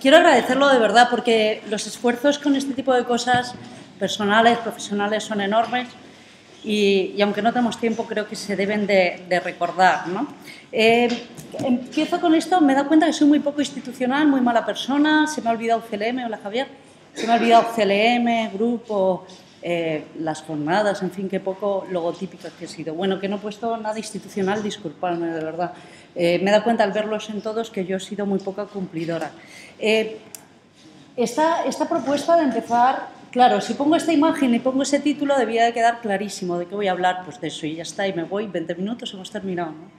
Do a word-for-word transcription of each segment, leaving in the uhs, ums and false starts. Quiero agradecerlo de verdad porque los esfuerzos con este tipo de cosas, personales, profesionales, son enormes y, y aunque no tenemos tiempo, creo que se deben de, de recordar, ¿no? Eh, empiezo con esto, me he dado cuenta que soy muy poco institucional, muy mala persona, se me ha olvidado C L M, hola Javier, se me ha olvidado C L M, grupo, eh, las jornadas, en fin, qué poco logotípico que he sido. Bueno, que no he puesto nada institucional, disculpadme de verdad. Eh, me he dado cuenta al verlos en todos que yo he sido muy poca cumplidora. Eh, esta, esta propuesta de empezar, claro, si pongo esta imagen y pongo ese título debía de quedar clarísimo de qué voy a hablar, pues de eso y ya está, y me voy, veinte minutos, hemos terminado, ¿no?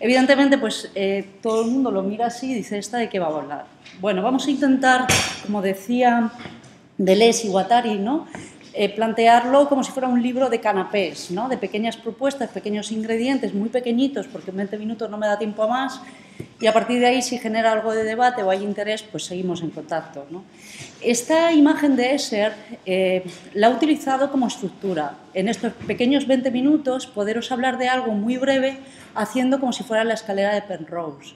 Evidentemente, pues eh, todo el mundo lo mira así y dice, ¿esta de qué va a hablar? Bueno, vamos a intentar, como decía Deleuze y Guattari, ¿no? Eh, plantearlo como si fuera un libro de canapés, ¿no? De pequeñas propuestas, pequeños ingredientes, muy pequeñitos, porque en veinte minutos no me da tiempo a más, y a partir de ahí, si genera algo de debate o hay interés, pues seguimos en contacto, ¿no? Esta imagen de Escher eh, la he utilizado como estructura. En estos pequeños veinte minutos, poderos hablar de algo muy breve, haciendo como si fuera la escalera de Penrose.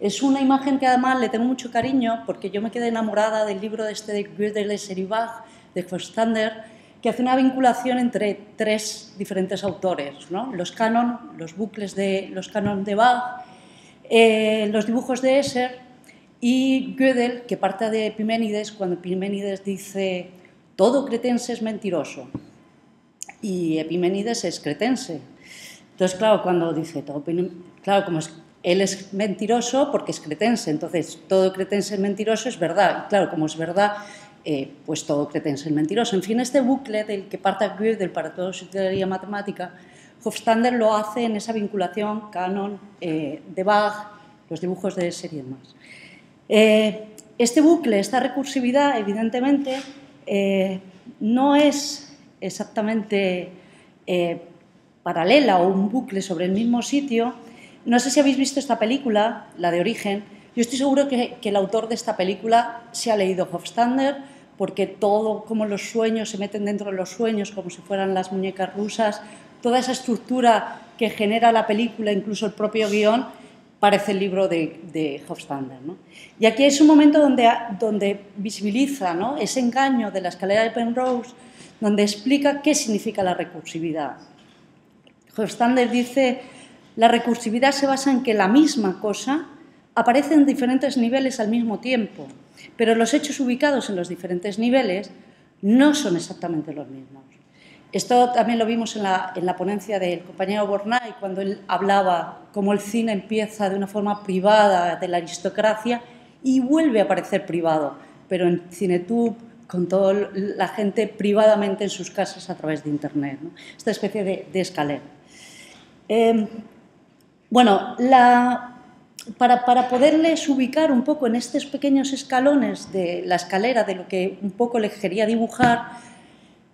Es una imagen que además le tengo mucho cariño, porque yo me quedé enamorada del libro este de Gödel, Escher y Bach, de Hofstadter, que hace una vinculación entre tres diferentes autores, ¿no? Los canon, los bucles de los canon de Bach, eh, los dibujos de Escher y Gödel, que parte de Epiménides, cuando Epiménides dice todo cretense es mentiroso y Epiménides es cretense. Entonces, claro, cuando dice todo, claro, como es, él es mentiroso porque es cretense, entonces todo cretense es mentiroso es verdad. Y claro, como es verdad, Eh, pues todo cretense es mentiroso. En fin, este bucle del que parte Gödel para toda su teoría matemática, Hofstadter lo hace en esa vinculación canon eh, de Bach, los dibujos de Escher y demás. Eh, este bucle, esta recursividad, evidentemente, eh, no es exactamente eh, paralela o un bucle sobre el mismo sitio. No sé si habéis visto esta película, la de Origen. Yo estoy seguro que, que el autor de esta película se ha leído Hofstadter, porque todo, como los sueños se meten dentro de los sueños, como si fueran las muñecas rusas, toda esa estructura que genera la película, incluso el propio guión, parece el libro de, de Hofstadter, ¿no? Y aquí es un momento donde, donde visibiliza, ¿no?, ese engaño de la escalera de Penrose, donde explica qué significa la recursividad. Hofstadter dice, la recursividad se basa en que la misma cosa aparece en diferentes niveles al mismo tiempo, pero los hechos ubicados en los diferentes niveles no son exactamente los mismos. Esto también lo vimos en la, en la ponencia del compañero Bornay, cuando él hablaba cómo el cine empieza de una forma privada de la aristocracia y vuelve a aparecer privado, pero en Cinetube, con toda la gente privadamente en sus casas a través de Internet, ¿no? Esta especie de, de escalera. Eh, bueno, la... Para, para poderles ubicar un poco en estos pequeños escalones de la escalera, de lo que un poco les quería dibujar,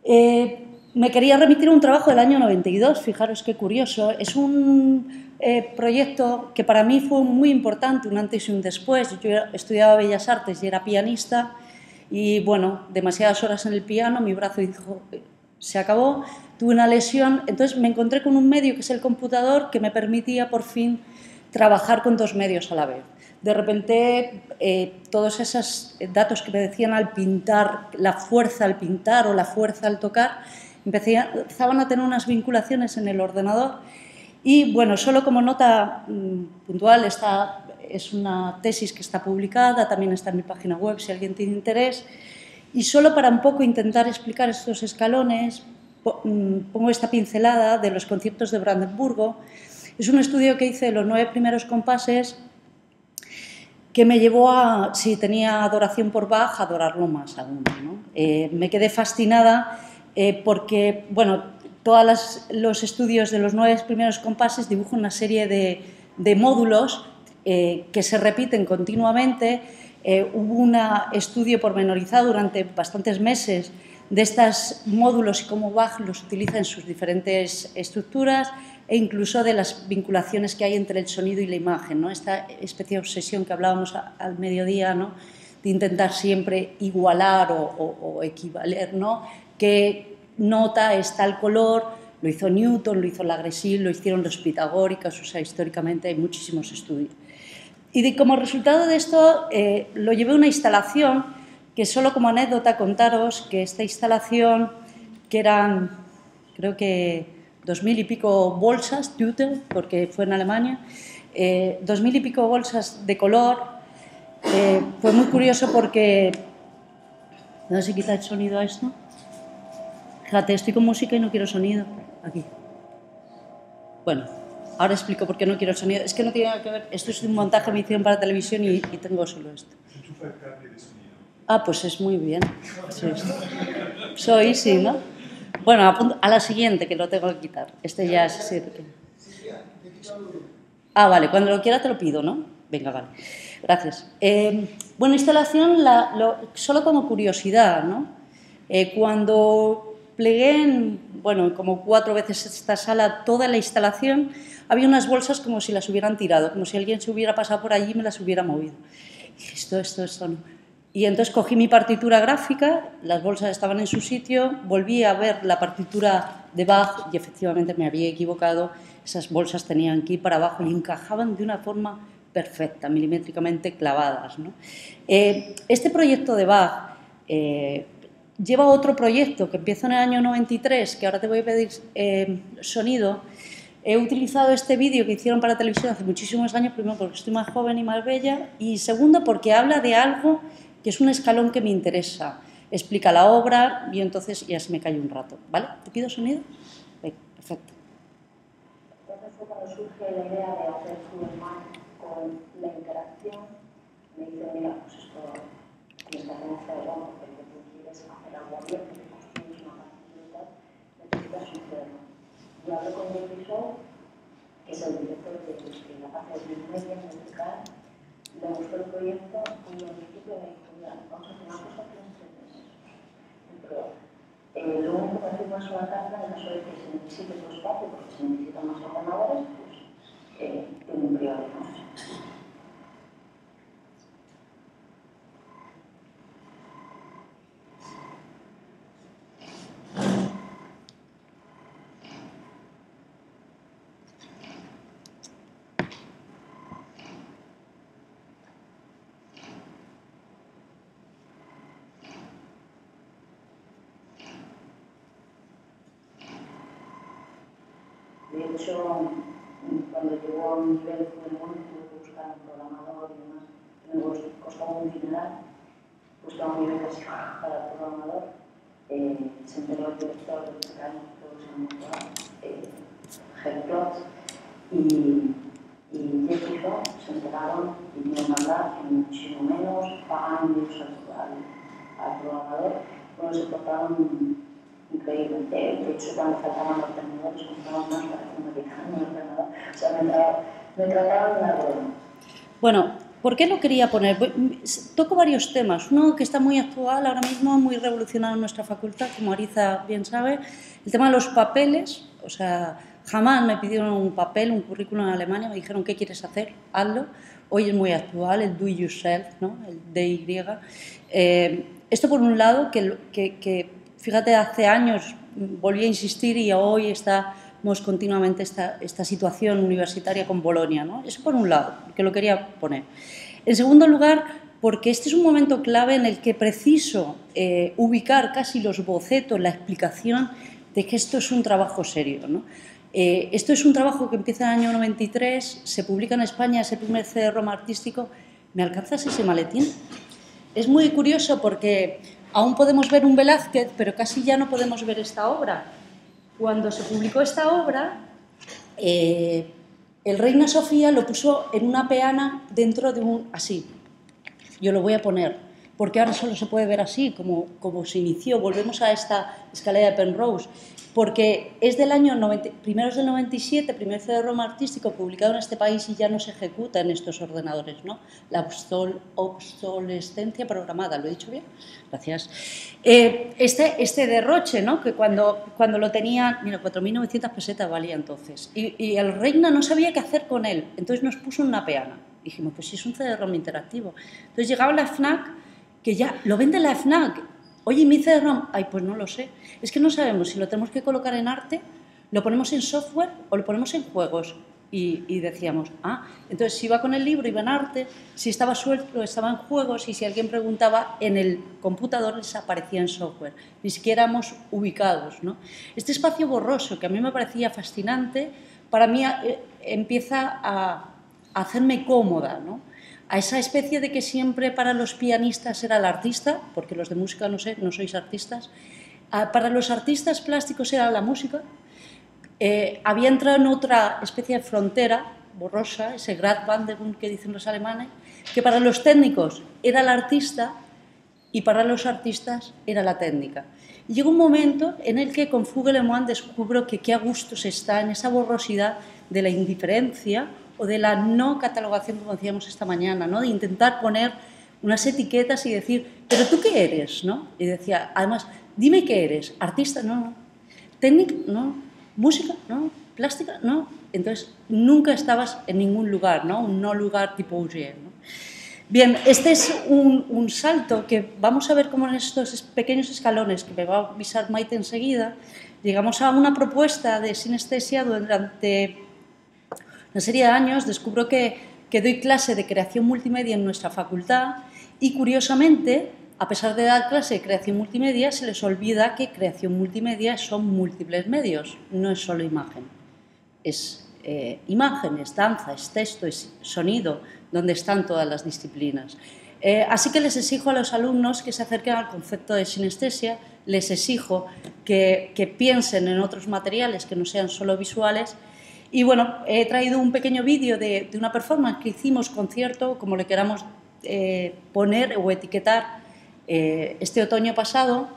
eh, me quería remitir a un trabajo del año noventa y dos, fijaros qué curioso. Es un eh, proyecto que para mí fue muy importante, un antes y un después. Yo estudiaba Bellas Artes y era pianista y, bueno, demasiadas horas en el piano, mi brazo dijo, se acabó, tuve una lesión. Entonces me encontré con un medio que es el computador que me permitía por fin trabajar con dos medios a la vez. De repente, eh, todos esos datos que me decían al pintar, la fuerza al pintar o la fuerza al tocar, empezaban a tener unas vinculaciones en el ordenador. Y bueno, solo como nota mmm, puntual, esta es una tesis que está publicada, también está en mi página web si alguien tiene interés. Y solo para un poco intentar explicar estos escalones, pongo esta pincelada de los conciertos de Brandenburgo. Es un estudio que hice de los nueve primeros compases que me llevó a, si tenía adoración por Bach, a adorarlo más aún, ¿no? Eh, me quedé fascinada eh, porque, bueno, todos los estudios de los nueve primeros compases dibujan una serie de, de módulos eh, que se repiten continuamente. Eh, hubo un estudio pormenorizado durante bastantes meses de estos módulos y cómo Bach los utiliza en sus diferentes estructuras e incluso de las vinculaciones que hay entre el sonido y la imagen, ¿no? Esta especie de obsesión que hablábamos a, al mediodía, ¿no?, de intentar siempre igualar o, o, o equivaler, ¿no?, qué nota es tal color. Lo hizo Newton, lo hizo Lagrecile, lo hicieron los pitagóricos, o sea, históricamente hay muchísimos estudios. Y de, como resultado de esto, eh, lo llevé a una instalación que solo como anécdota contaros que esta instalación, que eran creo que dos mil y pico bolsas, Tüten, porque fue en Alemania, eh, dos mil y pico bolsas de color, eh, fue muy curioso porque, no sé si quita el sonido a esto, fíjate, estoy con música y no quiero sonido, aquí, bueno. Ahora explico por qué no quiero el sonido. Es que no tiene nada que ver. Esto es un montaje que me hicieron para televisión y, y tengo solo esto. Ah, pues es muy bien. Soy, sí, ¿no? Bueno, apunto a la siguiente, que lo tengo que quitar. Este ya es... Sí, ah, vale. Cuando lo quiera te lo pido, ¿no? Venga, vale. Gracias. Eh, bueno, instalación, la, lo, solo como curiosidad, ¿no? Eh, cuando plegué en, bueno, como cuatro veces esta sala, toda la instalación... Había unas bolsas como si las hubieran tirado, como si alguien se hubiera pasado por allí y me las hubiera movido. Y dije, esto, esto, esto no. Y entonces cogí mi partitura gráfica, las bolsas estaban en su sitio, volví a ver la partitura de Bach y efectivamente me había equivocado. Esas bolsas tenían que ir para abajo y encajaban de una forma perfecta, milimétricamente clavadas, ¿no? Eh, este proyecto de Bach eh, lleva otro proyecto que empieza en el año noventa y tres, que ahora te voy a pedir eh, sonido. He utilizado este vídeo que hicieron para televisión hace muchísimos años, primero porque estoy más joven y más bella, y segundo porque habla de algo que es un escalón que me interesa. Explica la obra y entonces ya se me cae un rato. ¿Vale? ¿Te pido sonido? Venga, perfecto. Entonces, cuando surge la idea de hacer Fuge/Lemoine con la interacción, me dice, mira, pues esto tienes que hacer un cerrón, porque tú quieres hacer algo bien, porque construyes una facilidad, necesitas un cerrón. Yo hablo con mi hijo, que es el director de la parte de media musical, le gustó el proyecto y en principio me dijo, mira, vamos a hacer una cosa que nos interesa. Pero eh, luego un poco hacer una sola carta, en caso de que se necesite su espacio, porque se necesitan más ordenadores, pues eh, tiene un prioridad. Cuando llegó a un nivel de Fuge/Lemoine, tuve que buscar un programador y demás, me costaba un dineral, buscaba un nivel casi para el programador, eh, se enteró el director de este canal, todos en el programa, y Jessica se enteraron y me mandaron que muchísimo menos pagan ellos al, al programador, bueno, se portaron increíble. De hecho, cuando faltaban los terminadores, compraban más para que no dejaran el ordenador. O sea, me, tra me trataban de una broma. Bueno, ¿por qué lo quería poner? Toco varios temas. Uno que está muy actual ahora mismo, muy revolucionado en nuestra facultad, como Ariza bien sabe, el tema de los papeles. O sea, jamás me pidieron un papel, un currículum en Alemania, me dijeron, ¿qué quieres hacer? Hazlo. Hoy es muy actual, el do it yourself, ¿no? El D Y. Eh, esto por un lado, que... que, que fíjate, hace años volví a insistir y hoy estamos continuamente esta, esta situación universitaria con Bolonia, ¿no? Eso por un lado, que lo quería poner. En segundo lugar, porque este es un momento clave en el que preciso eh, ubicar casi los bocetos, la explicación de que esto es un trabajo serio, ¿no? Eh, esto es un trabajo que empieza en el año noventa y tres, se publica en España, es el primer C D-ROM artístico. ¿Me alcanzas ese maletín? Es muy curioso porque... aún podemos ver un Velázquez, pero casi ya no podemos ver esta obra. Cuando se publicó esta obra, eh, el Reina Sofía lo puso en una peana dentro de un... así. Yo lo voy a poner, porque ahora solo se puede ver así, como, como se inició. Volvemos a esta escalera de Penrose, porque es del año noventa, primeros del noventa y siete, primer C D-ROM artístico publicado en este país y ya no se ejecuta en estos ordenadores, ¿no? La obsol, obsolescencia programada, ¿lo he dicho bien? Gracias. Eh, este, este derroche, ¿no? Que cuando, cuando lo tenía, mira, cuatro mil novecientas pesetas valía entonces, y, y el Reina no sabía qué hacer con él, entonces nos puso una peana. Dijimos, pues si es un C D-ROM interactivo. Entonces llegaba la FNAC, que ya lo vende la FNAC. Oye, ¿mi C D-ROM? Ay, pues no lo sé. Es que no sabemos si lo tenemos que colocar en arte, lo ponemos en software o lo ponemos en juegos. Y, y decíamos, ah, entonces si iba con el libro, iba en arte, si estaba suelto, estaba en juegos, y si alguien preguntaba, en el computador les aparecía en software. Ni siquiera éramos ubicados, ¿no? Este espacio borroso, que a mí me parecía fascinante, para mí eh, empieza a, a hacerme cómoda, ¿no? A esa especie de que siempre para los pianistas era el artista, porque los de música no, sé, no sois artistas, ah, para los artistas plásticos era la música. Eh, había entrado en otra especie de frontera borrosa, ese Gradbandebund que dicen los alemanes, que para los técnicos era el artista y para los artistas era la técnica. Y llegó un momento en el que con Fuge/Lemoine descubro que qué a gusto se está en esa borrosidad de la indiferencia o de la no catalogación, como decíamos esta mañana, ¿no? De intentar poner unas etiquetas y decir, ¿pero tú qué eres? ¿No? Y decía, además, dime qué eres, artista, no, no, técnico, no. Música, ¿no? Plástica, ¿no? Entonces, nunca estabas en ningún lugar, ¿no? Un no lugar tipo Uriel, ¿no? Bien, este es un, un salto que vamos a ver cómo en estos pequeños escalones, que me va a avisar Maite enseguida, llegamos a una propuesta de sinestesia durante una serie de años. Descubro que, que doy clase de creación multimedia en nuestra facultad y, curiosamente, a pesar de dar clase de creación multimedia, se les olvida que creación multimedia son múltiples medios, no es solo imagen. Es eh, imagen, es danza, es texto, es sonido, donde están todas las disciplinas. Eh, así que les exijo a los alumnos que se acerquen al concepto de sinestesia, les exijo que, que piensen en otros materiales que no sean solo visuales. Y bueno, he traído un pequeño vídeo de, de una performance que hicimos, concierto, como le queramos eh, poner o etiquetar, este otoño pasado,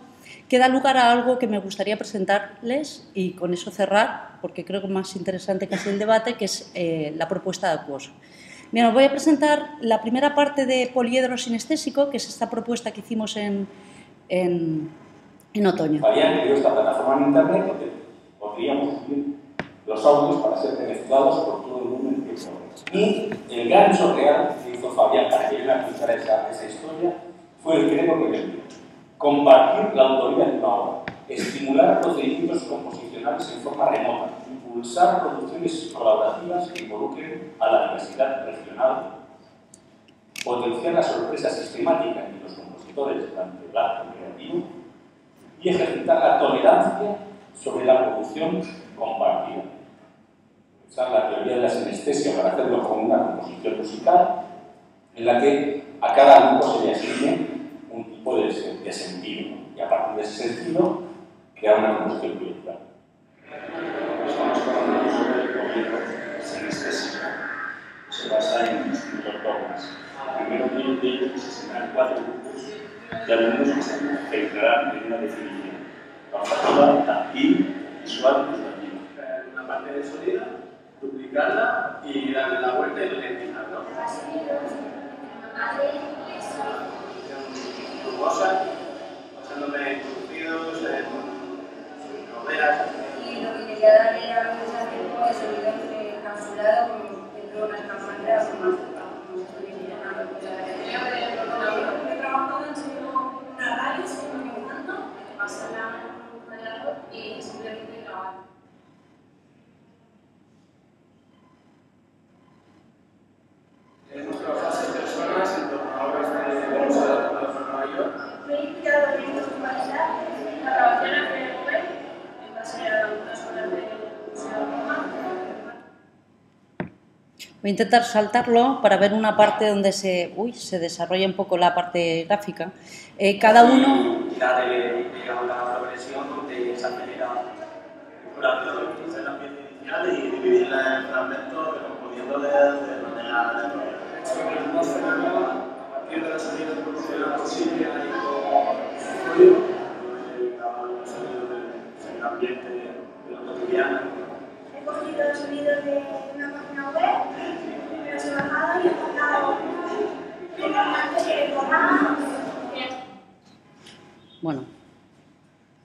que da lugar a algo que me gustaría presentarles y con eso cerrar, porque creo que es más interesante casi el debate, que es eh, la propuesta de ACuOSO. Bien, os voy a presentar la primera parte de poliedro sinestésico, que es esta propuesta que hicimos en, en, en otoño. Habían creado esta plataforma en internet donde podríamos subir los audios para ser mezclados por todo el mundo en tiempo. Y el gancho real que hizo Fabián para que yo me escuchara esa, esa historia fue el que propone compartir la autoría de una obra, estimular procedimientos composicionales en forma remota, impulsar producciones colaborativas que involucren a la diversidad regional, potenciar la sorpresa sistemática entre los compositores durante el acto creativo y ejercitar la tolerancia sobre la producción compartida. Usar la teoría de la sinestesia para hacerlo con una composición musical en la que a cada grupo se le asigna un tipo de, de sentido, y a partir de ese sentido crear una composición proyectal. Estamos hablando sobre el poliedro sinestésico, se basa en distintos dogmas. Primero, uno de ellos se asignan cuatro grupos de alumnos que se centrarán en una definición: cuantitativa, táctil, visual y gustativa. Una parte de sólida, duplicarla y darle la vuelta y repetirla, ¿no? Rugosa, pasándome introducidos, novelas. Y lo que quería darle a mucho tiempo es el nivel encapsulado dentro de unas campanas o más estudios. He trabajado en solo una radio, siempre me gustando, pasarla un cuadrado y simplemente grabar. Hemos trabajado seis personas en torno a obras de Mozart de Nueva York. Me he invitado a proyectos de humanidad, a grabación a F N A C, en base a algunas obras de Mozart. Voy a intentar saltarlo para ver una parte donde se, uy, se desarrolla un poco la parte gráfica. Eh, cada uno. La de la progresión donde se acelera el ambiente inicial y dividirla en fragmentos, pero pudiendo de manera de sobre el más fenómeno, a partir de la salida de la posible hay como estudio, donde cada uno ha salido del ambiente de lo cotidiano. He cogido el sonido de una página web, me los he bajado y he cortado el normal que he cortado. Bueno,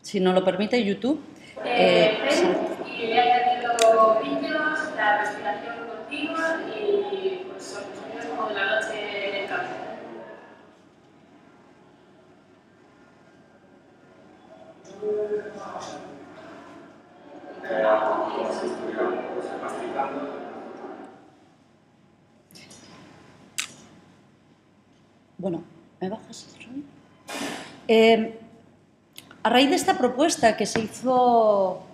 si nos lo permite YouTube. Eh, eh, y le he añadido vídeos, la respiración continua y pues son sonidos como de la noche en el campo. Masticando Bueno, ¿me bajas el sonido? Eh, a raíz de esta propuesta que se hizo,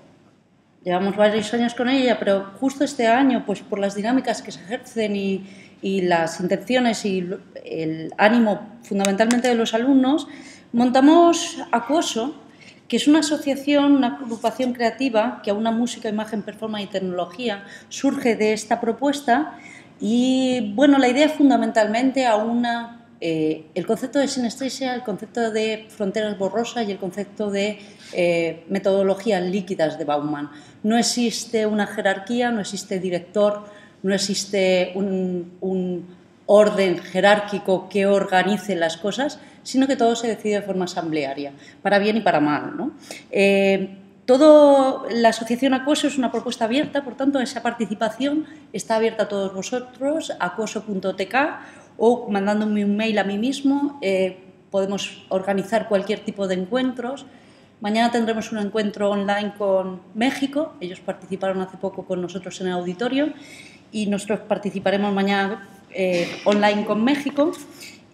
llevamos varios años con ella, pero justo este año, pues por las dinámicas que se ejercen y, y las intenciones y el ánimo fundamentalmente de los alumnos, montamos ACuOSO, que es una asociación, una agrupación creativa que aúna música, imagen, performance y tecnología. Surge de esta propuesta y, bueno, la idea fundamentalmente aúna eh, el concepto de sinestesia, el concepto de fronteras borrosas y el concepto de eh, metodologías líquidas de Bauman. No existe una jerarquía, no existe director, no existe un, un orden jerárquico que organice las cosas, sino que todo se decide de forma asamblearia, para bien y para mal, ¿no? Eh, todo, la asociación ACuOSO es una propuesta abierta, por tanto, esa participación está abierta a todos vosotros, acuoso punto t k, o mandándome un mail a mí mismo, eh, podemos organizar cualquier tipo de encuentros. Mañana tendremos un encuentro online con México, ellos participaron hace poco con nosotros en el auditorio, y nosotros participaremos mañana eh, online con México.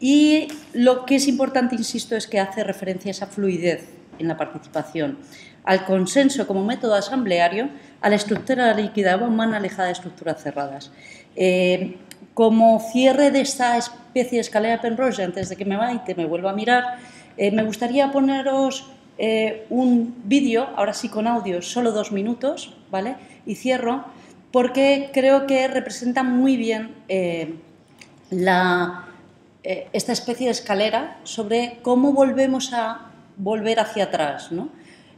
Y lo que es importante, insisto, es que hace referencia a esa fluidez en la participación, al consenso como método asambleario, a la estructura líquida humana alejada de estructuras cerradas. Eh, como cierre de esta especie de escalera Penrose, antes de que me vaya y me vuelva a mirar, eh, me gustaría poneros eh, un vídeo, ahora sí con audio, solo dos minutos, ¿vale? Y cierro, porque creo que representa muy bien eh, la... esta especie de escalera sobre cómo volvemos a volver hacia atrás, ¿no?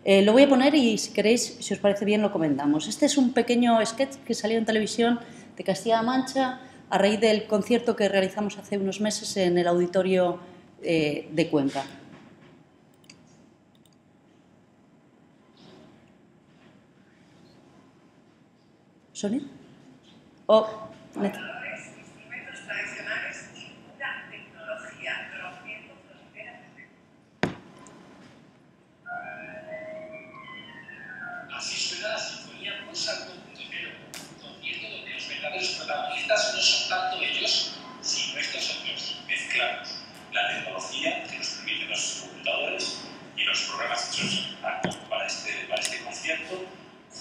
Eh, lo voy a poner y si queréis, si os parece bien, lo comentamos. Este es un pequeño sketch que salió en televisión de Castilla-La Mancha a raíz del concierto que realizamos hace unos meses en el auditorio eh, de Cuenca. ¿Sonido? Oh, neta. Asisten a la sinfonía con un salto puntero, consciente de que los verdaderos protagonistas no son tanto ellos, sino estos otros, mezclados. La tecnología que nos permiten los computadores y los programas hechos para este, para este concierto,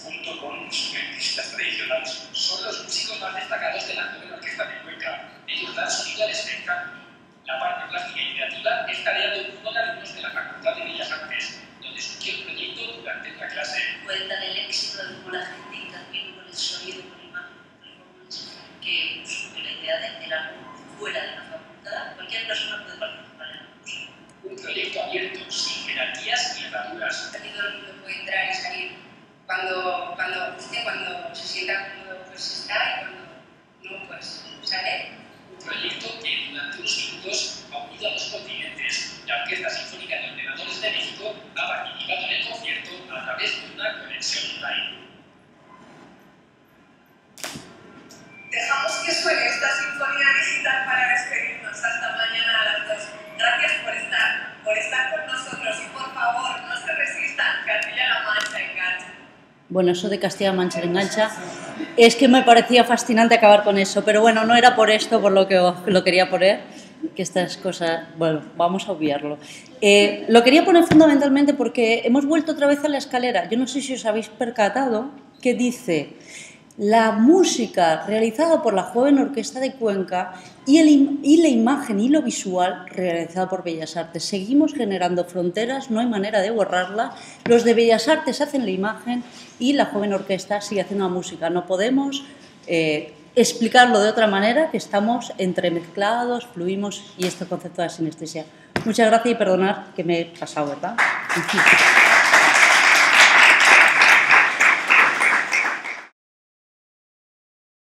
junto con instrumentistas tradicionales, son los músicos más destacados de la nueva orquesta de Cuenca. Ellos dan sonido al espectáculo. La parte plástica y creativa es tarea de uno de alumnos de la Facultad de Bellas Artes, donde surgió el proyecto durante la clase. Cuenta del éxito de cómo la gente intervino con el sonido, con imágenes, que la idea de hacer algo fuera de la facultad, cualquier persona puede participar en la música. Un proyecto abierto, sin jerarquías y ataduras. El sonido no puede entrar y salir cuando, cuando guste, cuando se sienta cómodo, pues está, y cuando no, pues sale. Un proyecto que durante unos minutos ha unido a dos continentes. La Orquesta Sinfónica de Ordenadores de México ha participado en el concierto a través de una conexión online. Dejamos que suene esta sinfonía digital para despedirnos. Hasta mañana a las dos. Gracias por estar, por estar con nosotros y por favor, no se resistan. Castilla-La Mancha engancha. Bueno, eso de Castilla-La Mancha engancha. Es que me parecía fascinante acabar con eso, pero bueno, no era por esto por lo que lo quería poner, que estas cosas, bueno, vamos a obviarlo. Eh, lo quería poner fundamentalmente porque hemos vuelto otra vez a la escalera. Yo no sé si os habéis percatado que dice la música realizada por la joven orquesta de Cuenca y, el, y la imagen y lo visual realizada por Bellas Artes. Seguimos generando fronteras, no hay manera de borrarlas. Los de Bellas Artes hacen la imagen y la joven orquesta sigue haciendo la música. No podemos... Eh, explicarlo de otra manera, que estamos entremezclados, fluimos y este concepto de sinestesia. Muchas gracias y perdonad que me he pasado, ¿verdad?